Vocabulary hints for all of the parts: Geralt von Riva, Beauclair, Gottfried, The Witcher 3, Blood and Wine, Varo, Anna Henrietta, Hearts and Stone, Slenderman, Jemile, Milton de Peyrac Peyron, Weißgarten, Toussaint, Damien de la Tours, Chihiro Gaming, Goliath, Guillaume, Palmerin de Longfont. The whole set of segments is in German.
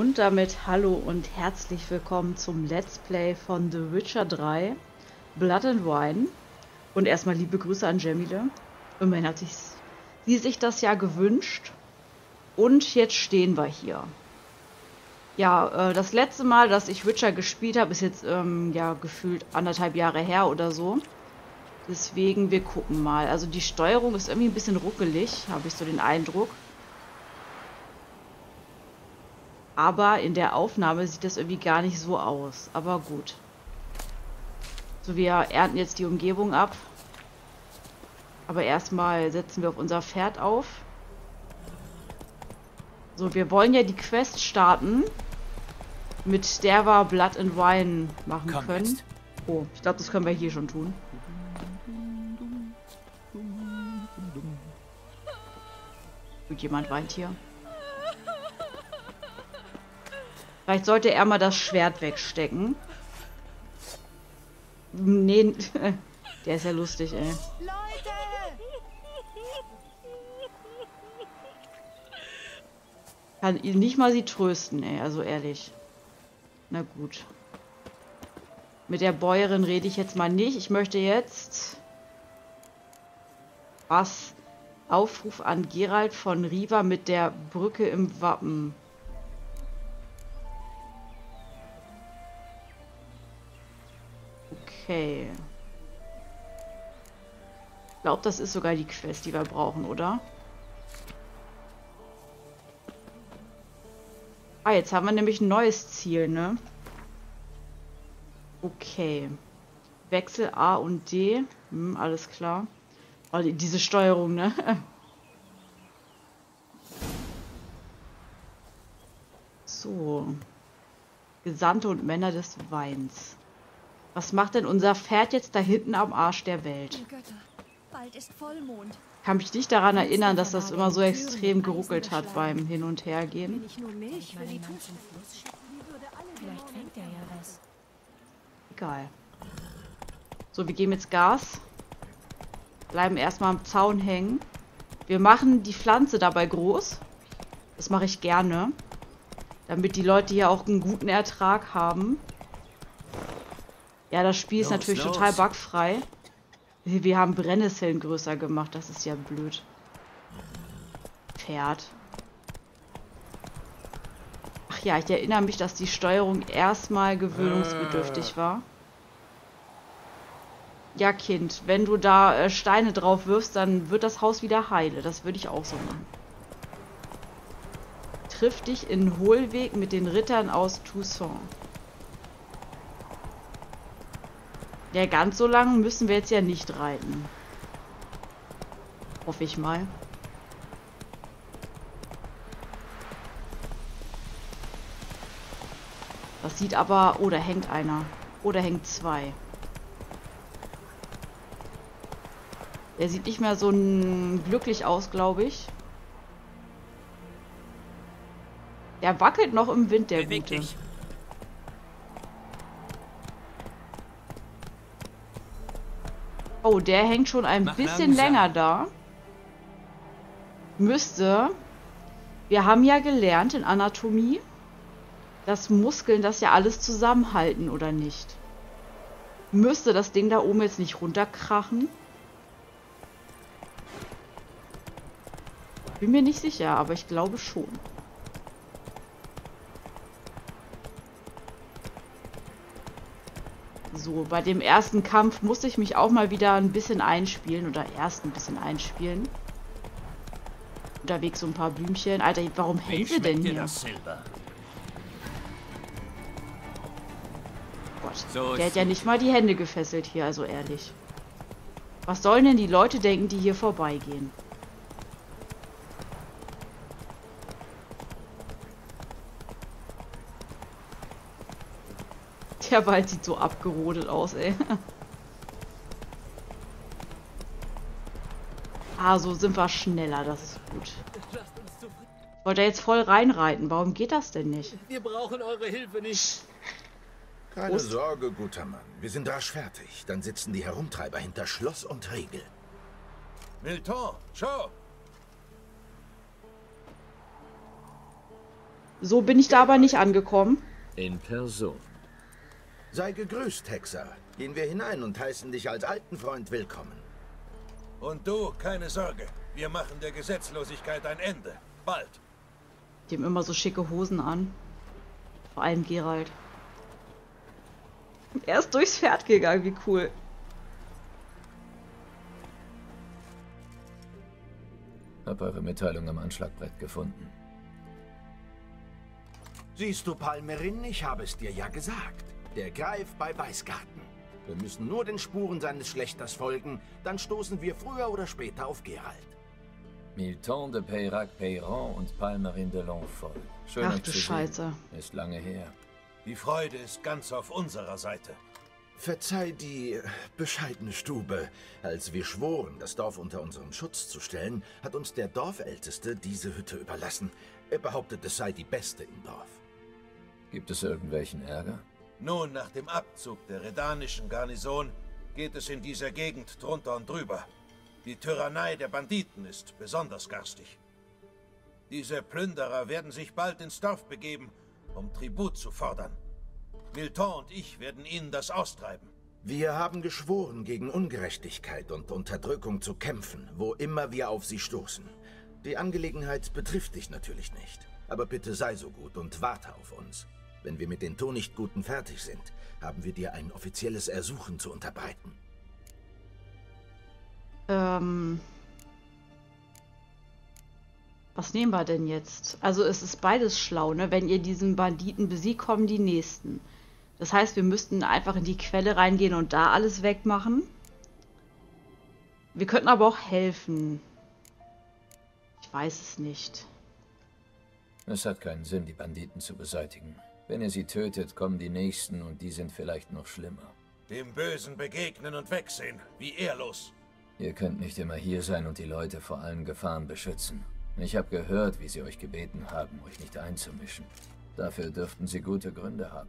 Und damit hallo und herzlich willkommen zum Let's Play von The Witcher 3, Blood and Wine. Und erstmal liebe Grüße an Jemile. Immerhin hat sie sich das ja gewünscht. Und jetzt stehen wir hier. Ja, das letzte Mal, dass ich Witcher gespielt habe, ist jetzt ja gefühlt 1,5 Jahre her oder so. Deswegen, wir gucken mal. Also die Steuerung ist irgendwie ein bisschen ruckelig, habe ich so den Eindruck. Aber in der Aufnahme sieht das irgendwie gar nicht so aus. Aber gut. So, wir ernten jetzt die Umgebung ab. Aber erstmal setzen wir auf unser Pferd auf. So, wir wollen ja die Quest starten, mit der wir Blood and Wine machen können. Oh, ich glaube, das können wir hier schon tun. Gut, jemand weint hier. Vielleicht sollte er mal das Schwert wegstecken. Nee, der ist ja lustig, ey. Leute! Kann ihn nicht mal sie trösten, ey, also ehrlich. Na gut. Mit der Bäuerin rede ich jetzt mal nicht. Ich möchte jetzt... Was? Aufruf an Geralt von Riva mit der Brücke im Wappen. Okay. Ich glaube, das ist sogar die Quest, die wir brauchen, oder? Ah, jetzt haben wir nämlich ein neues Ziel, ne? Okay. Wechsel A und D. Hm, alles klar. Oh, diese Steuerung, ne? So. Gesandte und Männer des Weins. Was macht denn unser Pferd jetzt da hinten am Arsch der Welt? Bald ist Vollmond. Kann mich nicht daran erinnern, dass das immer so extrem geruckelt hat beim Hin- und Hergehen. Egal. So, wir geben jetzt Gas. Bleiben erstmal am Zaun hängen. Wir machen die Pflanze dabei groß. Das mache ich gerne. Damit die Leute hier auch einen guten Ertrag haben. Ja, das Spiel ist natürlich total bugfrei. Wir haben Brennnesseln größer gemacht. Das ist ja blöd. Pferd. Ach ja, ich erinnere mich, dass die Steuerung erstmal gewöhnungsbedürftig war. Ja, Kind, wenn du da Steine drauf wirfst, dann wird das Haus wieder heile. Das würde ich auch so machen. Triff dich in Hohlweg mit den Rittern aus Toussaint. Ja, ganz so lange müssen wir jetzt ja nicht reiten. Hoffe ich mal. Das sieht aber... Oh, da hängt einer. Oh, da hängt zwei. Der sieht nicht mehr so glücklich aus, glaube ich. Der wackelt noch im Wind, der Gute. Oh, der hängt schon ein bisschen länger da. Müsste. Wir haben ja gelernt in Anatomie, dass Muskeln das ja alles zusammenhalten, oder nicht? Müsste das Ding da oben jetzt nicht runterkrachen? Bin mir nicht sicher, aber ich glaube schon. So, bei dem ersten Kampf musste ich mich auch mal wieder ein bisschen einspielen. Oder erst ein bisschen einspielen. Unterwegs so ein paar Blümchen. Alter, warum hängen wir denn hier? Gott, der hat ja nicht mal die Hände gefesselt hier, also ehrlich. Was sollen denn die Leute denken, die hier vorbeigehen? Der Wald sieht so abgerodet aus, ey. Ah, so sind wir schneller, das ist gut. Ich wollte jetzt voll reinreiten, warum geht das denn nicht? Wir brauchen eure Hilfe nicht. Keine Sorge, guter Mann. Wir sind rasch fertig. Dann sitzen die Herumtreiber hinter Schloss und Riegel. Milton, schau! So bin ich da aber nicht angekommen. In Person. Sei gegrüßt, Hexer. Gehen wir hinein und heißen dich als alten Freund willkommen. Und du, keine Sorge. Wir machen der Gesetzlosigkeit ein Ende. Bald. Dem immer so schicke Hosen an. Vor allem Geralt. Er ist durchs Pferd gegangen, wie cool. Hab eure Mitteilung am Anschlagbrett gefunden. Siehst du, Palmerin, ich habe es dir ja gesagt. Der Greif bei Weißgarten. Wir müssen nur den Spuren seines Schlächters folgen, dann stoßen wir früher oder später auf Geralt. Milton de Peyrac Peyron und Palmerin de Longfont. Ach du Scheiße. Ist lange her. Die Freude ist ganz auf unserer Seite. Verzeih die bescheidene Stube. Als wir schworen, das Dorf unter unseren Schutz zu stellen, hat uns der Dorfälteste diese Hütte überlassen. Er behauptet, es sei die beste im Dorf. Gibt es irgendwelchen Ärger? Nun, nach dem Abzug der redanischen Garnison geht es in dieser Gegend drunter und drüber. Die Tyrannei der Banditen ist besonders garstig. Diese Plünderer werden sich bald ins Dorf begeben, um Tribut zu fordern. Milton und ich werden ihnen das austreiben. Wir haben geschworen, gegen Ungerechtigkeit und Unterdrückung zu kämpfen, wo immer wir auf sie stoßen. Die Angelegenheit betrifft dich natürlich nicht. Aber bitte sei so gut und warte auf uns. Wenn wir mit den Tonichtguten fertig sind, haben wir dir ein offizielles Ersuchen zu unterbreiten. Was nehmen wir denn jetzt? Also es ist beides schlau, ne? Wenn ihr diesen Banditen besiegt, kommen die nächsten. Das heißt, wir müssten einfach in die Quelle reingehen und da alles wegmachen. Wir könnten aber auch helfen. Ich weiß es nicht. Es hat keinen Sinn, die Banditen zu beseitigen. Wenn ihr sie tötet, kommen die nächsten und die sind vielleicht noch schlimmer. Dem Bösen begegnen und wegsehen, wie ehrlos. Ihr könnt nicht immer hier sein und die Leute vor allen Gefahren beschützen. Ich habe gehört, wie sie euch gebeten haben, euch nicht einzumischen. Dafür dürften sie gute Gründe haben.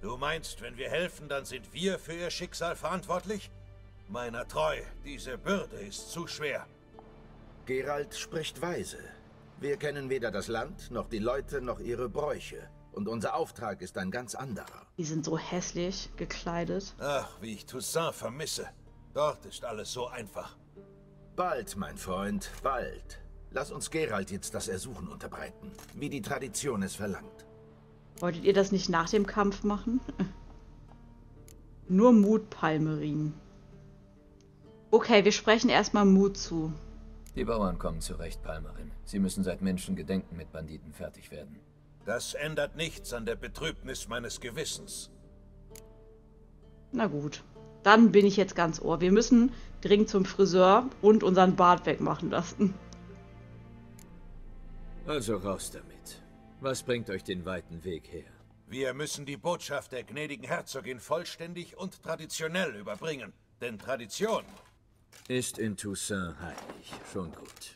Du meinst, wenn wir helfen, dann sind wir für ihr Schicksal verantwortlich? Meiner treu, diese Bürde ist zu schwer. Geralt spricht weise. Wir kennen weder das Land, noch die Leute, noch ihre Bräuche. Und unser Auftrag ist ein ganz anderer. Die sind so hässlich gekleidet. Ach, wie ich Toussaint vermisse. Dort ist alles so einfach. Bald, mein Freund, bald. Lass uns Geralt jetzt das Ersuchen unterbreiten, wie die Tradition es verlangt. Wolltet ihr das nicht nach dem Kampf machen? Nur Mut, Palmerin. Okay, wir sprechen erstmal Mut zu. Die Bauern kommen zurecht, Palmerin. Sie müssen seit Menschengedenken mit Banditen fertig werden. Das ändert nichts an der Betrübnis meines Gewissens. Na gut, dann bin ich jetzt ganz ohr. Wir müssen dringend zum Friseur und unseren Bart wegmachen lassen. Also raus damit. Was bringt euch den weiten Weg her? Wir müssen die Botschaft der gnädigen Herzogin vollständig und traditionell überbringen. Denn Tradition... ist in Toussaint heilig. Schon gut.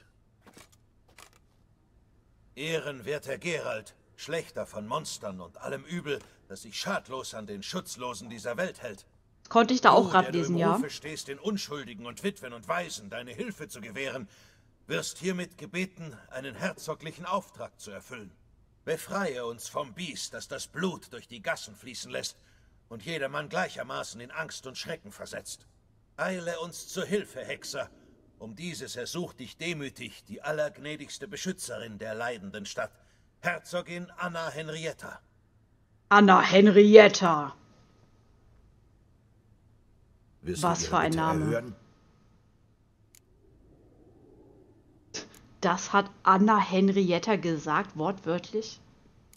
Ehrenwerter Geralt, Schlächter von Monstern und allem Übel, das sich schadlos an den Schutzlosen dieser Welt hält. Konnte ich da auch gerade lesen, ja? Du, der du im Rufe stehst, den Unschuldigen und Witwen und Waisen deine Hilfe zu gewähren, wirst hiermit gebeten, einen herzoglichen Auftrag zu erfüllen. Befreie uns vom Biest, das das Blut durch die Gassen fließen lässt und jedermann gleichermaßen in Angst und Schrecken versetzt. Eile uns zur Hilfe, Hexer. Um dieses ersucht dich demütig die allergnädigste Beschützerin der leidenden Stadt, Herzogin Anna Henrietta. Anna Henrietta! Was für ein Name. Hören? Das hat Anna Henrietta gesagt, wortwörtlich?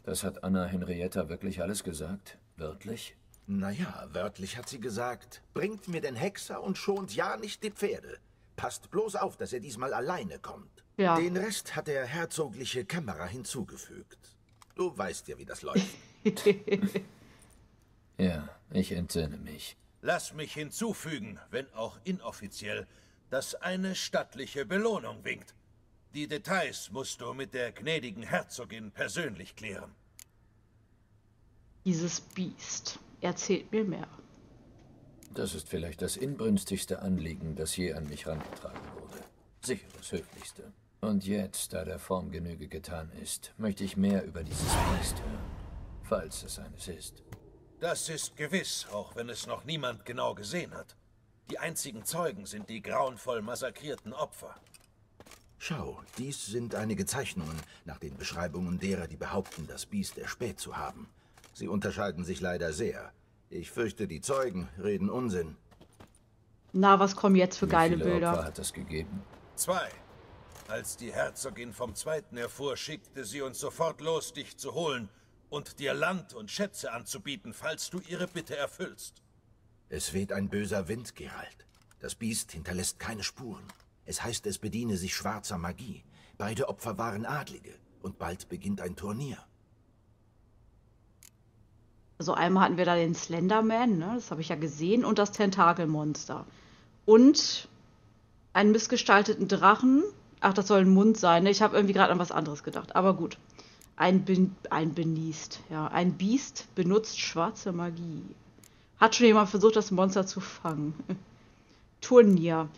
Das hat Anna Henrietta wirklich alles gesagt? Wörtlich? Naja, wörtlich hat sie gesagt, bringt mir den Hexer und schont ja nicht die Pferde. Passt bloß auf, dass er diesmal alleine kommt. Ja. Den Rest hat der herzogliche Kämmerer hinzugefügt. Du weißt ja, wie das läuft. Ja, ich entsinne mich. Lass mich hinzufügen, wenn auch inoffiziell, dass eine stattliche Belohnung winkt. Die Details musst du mit der gnädigen Herzogin persönlich klären. Dieses Biest. Erzählt mir mehr. Das ist vielleicht das inbrünstigste Anliegen, das je an mich herangetragen wurde. Sicher das höflichste. Und jetzt, da der Form Genüge getan ist, möchte ich mehr über dieses Biest hören, falls es eines ist. Das ist gewiss, auch wenn es noch niemand genau gesehen hat. Die einzigen Zeugen sind die grauenvoll massakrierten Opfer. Schau, dies sind einige Zeichnungen nach den Beschreibungen derer, die behaupten, das Biest erspäht zu haben. Sie unterscheiden sich leider sehr. Ich fürchte, die Zeugen reden Unsinn. Na, was kommen jetzt für geile Bilder? Wie viele Opfer hat es gegeben? 2. Als die Herzogin vom Zweiten erfuhr, schickte sie uns sofort los, dich zu holen und dir Land und Schätze anzubieten, falls du ihre Bitte erfüllst. Es weht ein böser Wind, Geralt. Das Biest hinterlässt keine Spuren. Es heißt, es bediene sich schwarzer Magie. Beide Opfer waren Adlige und bald beginnt ein Turnier. Also einmal hatten wir da den Slenderman, ne? Das habe ich ja gesehen, und das Tentakelmonster. Und einen missgestalteten Drachen. Ach, das soll ein Mund sein, ne? Ich habe irgendwie gerade an was anderes gedacht, aber gut. Ein Biest benutzt schwarze Magie. Hat schon jemand versucht, das Monster zu fangen. Turnier.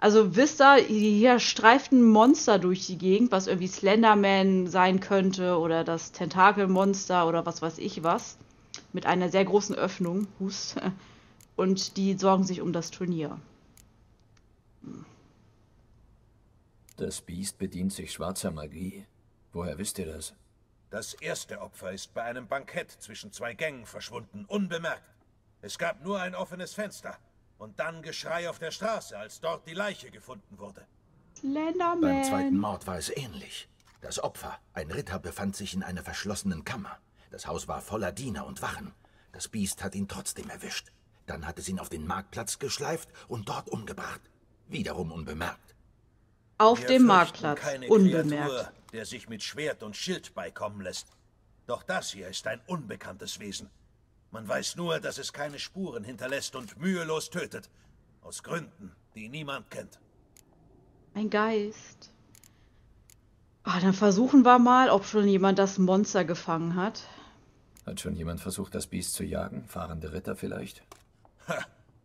Also wisst ihr, hier streift ein Monster durch die Gegend, was irgendwie Slenderman sein könnte oder das Tentakelmonster oder was weiß ich was. Mit einer sehr großen Öffnung. Hust. Und die sorgen sich um das Turnier. Das Biest bedient sich schwarzer Magie. Woher wisst ihr das? Das erste Opfer ist bei einem Bankett zwischen zwei Gängen verschwunden, unbemerkt. Es gab nur ein offenes Fenster. Und dann Geschrei auf der Straße, als dort die Leiche gefunden wurde. Slenderman. Beim zweiten Mord war es ähnlich. Das Opfer, ein Ritter, befand sich in einer verschlossenen Kammer. Das Haus war voller Diener und Wachen. Das Biest hat ihn trotzdem erwischt. Dann hat es ihn auf den Marktplatz geschleift und dort umgebracht. Wiederum unbemerkt. Auf dem Marktplatz, unbemerkt. Kreatur, der sich mit Schwert und Schild beikommen lässt. Doch das hier ist ein unbekanntes Wesen. Man weiß nur, dass es keine Spuren hinterlässt und mühelos tötet. Aus Gründen, die niemand kennt. Ein Geist. Ah, dann versuchen wir mal, ob schon jemand das Monster gefangen hat. Hat schon jemand versucht, das Biest zu jagen? Fahrende Ritter vielleicht? Ha,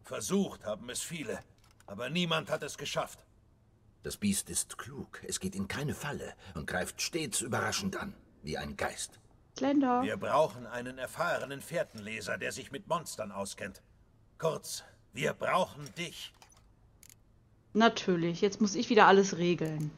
versucht haben es viele. Aber niemand hat es geschafft. Das Biest ist klug. Es geht in keine Falle und greift stets überraschend an, wie ein Geist. Länder. Wir brauchen einen erfahrenen Fährtenleser, der sich mit Monstern auskennt. Kurz, wir brauchen dich. Natürlich, jetzt muss ich wieder alles regeln.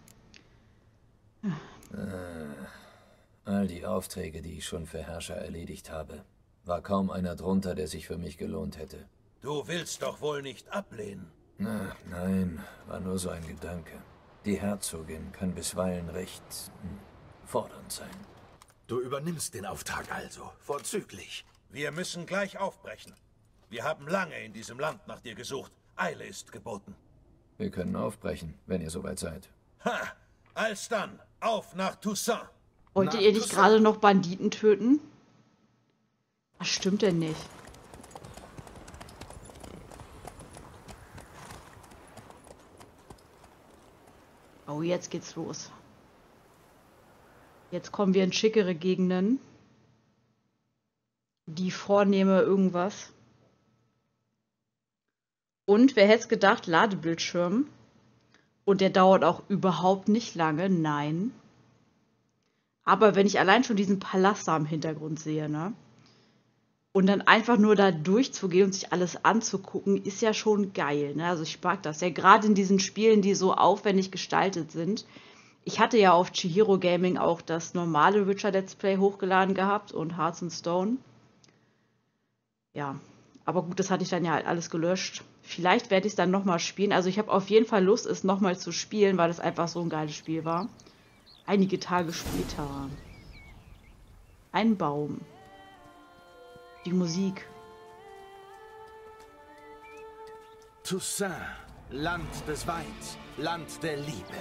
All die Aufträge, die ich schon für Herrscher erledigt habe, war kaum einer drunter, der sich für mich gelohnt hätte. Du willst doch wohl nicht ablehnen. Ach, nein, war nur so ein Gedanke. Die Herzogin kann bisweilen recht fordernd sein. Du übernimmst den Auftrag also. Vorzüglich. Wir müssen gleich aufbrechen. Wir haben lange in diesem Land nach dir gesucht. Eile ist geboten. Wir können aufbrechen, wenn ihr soweit seid. Ha! Alsdann, auf nach Toussaint! Wolltet ihr nicht gerade noch Banditen töten? Was stimmt denn nicht? Oh, jetzt geht's los. Jetzt kommen wir in schickere Gegenden. Die vornehme irgendwas. Und wer hätte es gedacht, Ladebildschirm. Und der dauert auch überhaupt nicht lange, nein. Aber wenn ich allein schon diesen Palast da im Hintergrund sehe, ne? Und dann einfach nur da durchzugehen und sich alles anzugucken, ist ja schon geil, ne? Also ich mag das ja gerade in diesen Spielen, die so aufwendig gestaltet sind. Ich hatte ja auf Chihiro Gaming auch das normale Witcher Let's Play hochgeladen gehabt und Hearts and Stone. Ja, aber gut, das hatte ich dann ja halt alles gelöscht. Vielleicht werde ich es dann nochmal spielen. Also ich habe auf jeden Fall Lust, es nochmal zu spielen, weil das einfach so ein geiles Spiel war. Einige Tage später. Ein Baum. Die Musik. Toussaint, Land des Weins, Land der Liebe.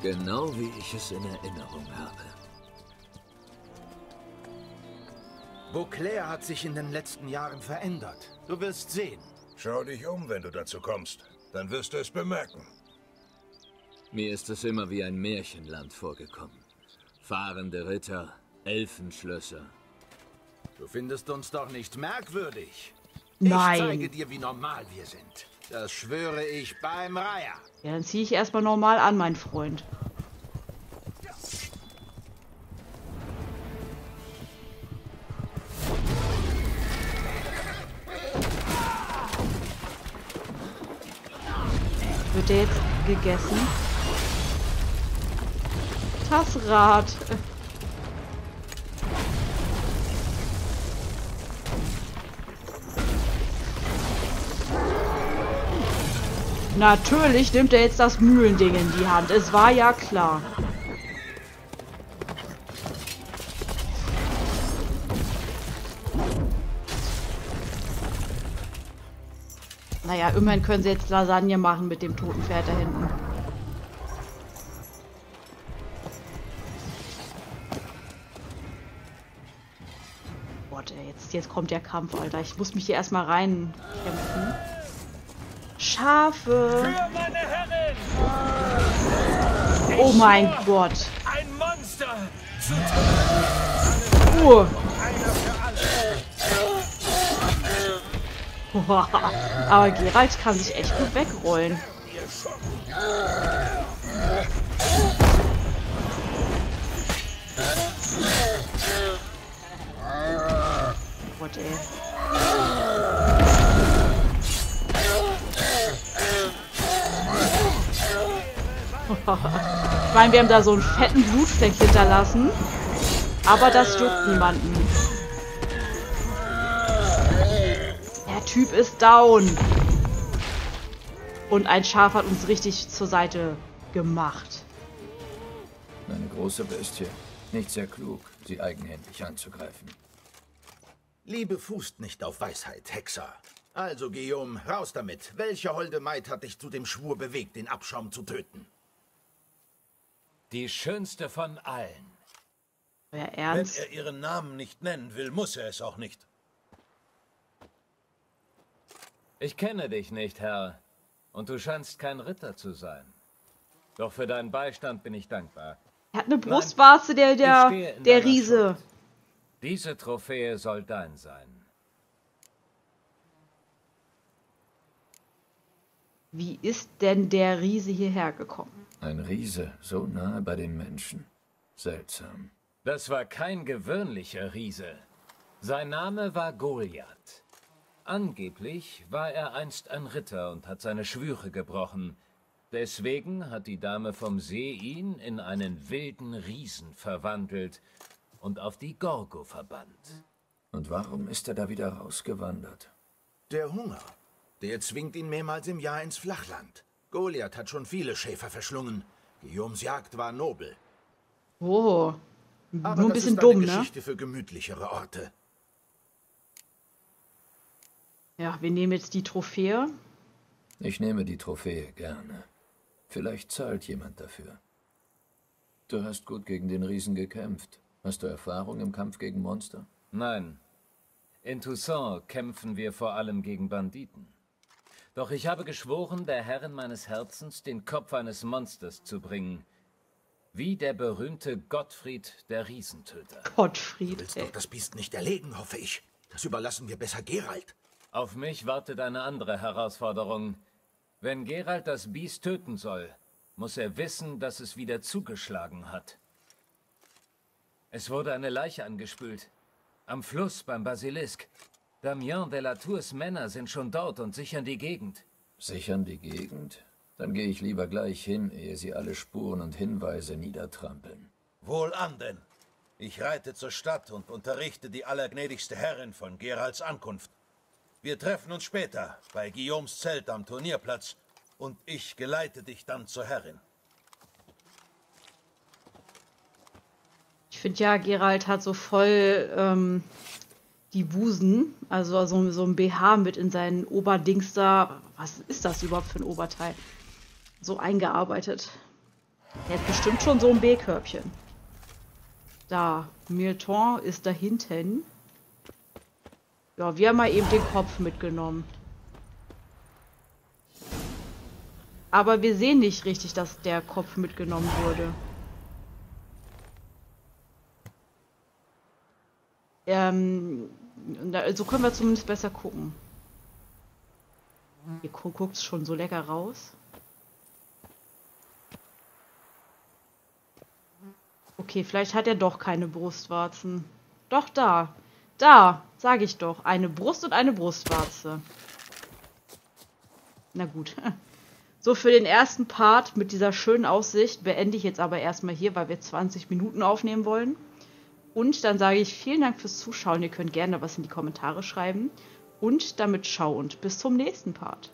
Genau wie ich es in Erinnerung habe. Beauclair hat sich in den letzten Jahren verändert. Du wirst sehen. Schau dich um, wenn du dazu kommst. Dann wirst du es bemerken. Mir ist es immer wie ein Märchenland vorgekommen. Fahrende Ritter, Elfenschlösser. Du findest uns doch nicht merkwürdig. Nein. Ich zeige dir, wie normal wir sind. Das schwöre ich beim Reiher. Ja, dann ziehe ich erstmal normal an, mein Freund. Wird der jetzt gegessen? Tassrad! Natürlich nimmt er jetzt das Mühlending in die Hand. Es war ja klar. Naja, immerhin können sie jetzt Lasagne machen mit dem toten Pferd da hinten. Boah, jetzt kommt der Kampf, Alter. Ich muss mich hier erstmal reinkämpfen. Schafe! Oh mein Gott! Ein Monster! Aber Geralt kann sich echt gut wegrollen. Gott, ey. Ich meine, wir haben da so einen fetten Blutfleck hinterlassen, aber das juckt niemanden. Der Typ ist down. Und ein Schaf hat uns richtig zur Seite gemacht. Eine große Bestie. Nicht sehr klug, sie eigenhändig anzugreifen. Liebe fußt nicht auf Weisheit, Hexer. Also, Guillaume, raus damit. Welche holde Maid hat dich zu dem Schwur bewegt, den Abschaum zu töten? Die schönste von allen. Ja, ernst? Wenn er ihren Namen nicht nennen will, muss er es auch nicht. Ich kenne dich nicht, Herr, und du scheinst kein Ritter zu sein. Doch für deinen Beistand bin ich dankbar. Er hat eine Brustwarze, der Riese. Schuld. Diese Trophäe soll dein sein. Wie ist denn der Riese hierher gekommen? Ein Riese, so nahe bei den Menschen. Seltsam. Das war kein gewöhnlicher Riese. Sein Name war Goliath. Angeblich war er einst ein Ritter und hat seine Schwüre gebrochen. Deswegen hat die Dame vom See ihn in einen wilden Riesen verwandelt und auf die Gorgo verbannt. Und warum ist er da wieder rausgewandert? Der Hunger. Der zwingt ihn mehrmals im Jahr ins Flachland. Goliath hat schon viele Schäfer verschlungen. Guillaumes Jagd war nobel. Oh, aber nur ein bisschen dumm, ne? Geschichte für gemütlichere Orte. Ja, wir nehmen jetzt die Trophäe. Ich nehme die Trophäe gerne. Vielleicht zahlt jemand dafür. Du hast gut gegen den Riesen gekämpft. Hast du Erfahrung im Kampf gegen Monster? Nein. In Toussaint kämpfen wir vor allem gegen Banditen. Doch ich habe geschworen, der Herrin meines Herzens den Kopf eines Monsters zu bringen. Wie der berühmte Gottfried, der Riesentöter. Gottfried, du willst doch das Biest nicht erlegen, hoffe ich. Das überlassen wir besser Geralt. Auf mich wartet eine andere Herausforderung. Wenn Geralt das Biest töten soll, muss er wissen, dass es wieder zugeschlagen hat. Es wurde eine Leiche angespült. Am Fluss beim Basilisk. Damien de la Tours Männer sind schon dort und sichern die Gegend. Sichern die Gegend? Dann gehe ich lieber gleich hin, ehe sie alle Spuren und Hinweise niedertrampeln. Wohlan denn. Ich reite zur Stadt und unterrichte die allergnädigste Herrin von Geralts Ankunft. Wir treffen uns später bei Guillaumes Zelt am Turnierplatz und ich geleite dich dann zur Herrin. Ich finde ja, Geralt hat so voll... die Busen, also so ein BH mit in seinen Oberdings da. Was ist das überhaupt für ein Oberteil? So eingearbeitet. Der hat bestimmt schon so ein B-Körbchen. Da, Milton ist da hinten. Ja, wir haben mal eben den Kopf mitgenommen. Aber wir sehen nicht richtig, dass der Kopf mitgenommen wurde. So können wir zumindest besser gucken. Ihr guckt schon so lecker raus. Okay, vielleicht hat er doch keine Brustwarzen. Doch, da. Da, sage ich doch. Eine Brust und eine Brustwarze. Na gut. So, für den ersten Part mit dieser schönen Aussicht beende ich jetzt aber erstmal hier, weil wir 20 Minuten aufnehmen wollen. Und dann sage ich vielen Dank fürs Zuschauen. Ihr könnt gerne was in die Kommentare schreiben. Und damit ciao und bis zum nächsten Part.